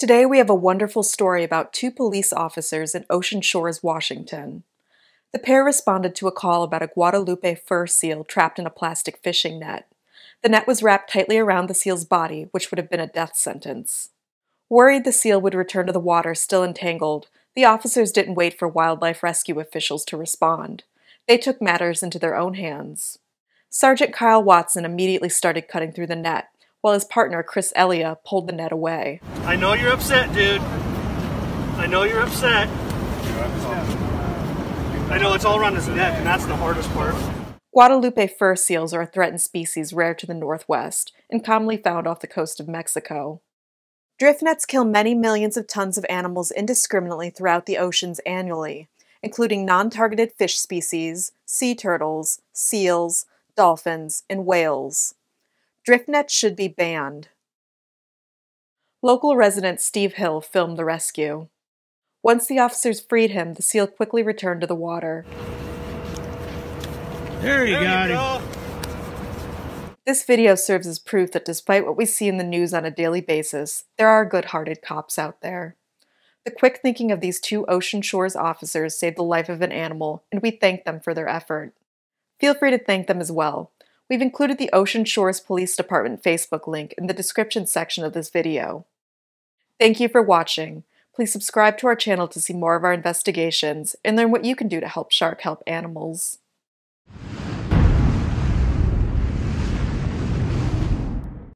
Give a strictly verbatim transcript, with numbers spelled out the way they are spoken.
Today we have a wonderful story about two police officers in Ocean Shores, Washington. The pair responded to a call about a Guadalupe fur seal trapped in a plastic fishing net. The net was wrapped tightly around the seal's body, which would have been a death sentence. Worried the seal would return to the water still entangled, the officers didn't wait for wildlife rescue officials to respond. They took matters into their own hands. Sergeant Kyle Watson immediately started cutting through the net, while his partner, Chris Elia, pulled the net away. I know you're upset, dude. I know you're upset. I know it's all around his neck, and that's the hardest part. Guadalupe fur seals are a threatened species rare to the Northwest and commonly found off the coast of Mexico. Drift nets kill many millions of tons of animals indiscriminately throughout the oceans annually, including non-targeted fish species, sea turtles, seals, dolphins, and whales. Drift nets should be banned. Local resident Steve Hill filmed the rescue. Once the officers freed him, the seal quickly returned to the water. There you go. This video serves as proof that despite what we see in the news on a daily basis, there are good-hearted cops out there. The quick thinking of these two Ocean Shores officers saved the life of an animal, and we thank them for their effort. Feel free to thank them as well. We've included the Ocean Shores Police Department Facebook link in the description section of this video. Thank you for watching. Please subscribe to our channel to see more of our investigations and learn what you can do to help shark help animals.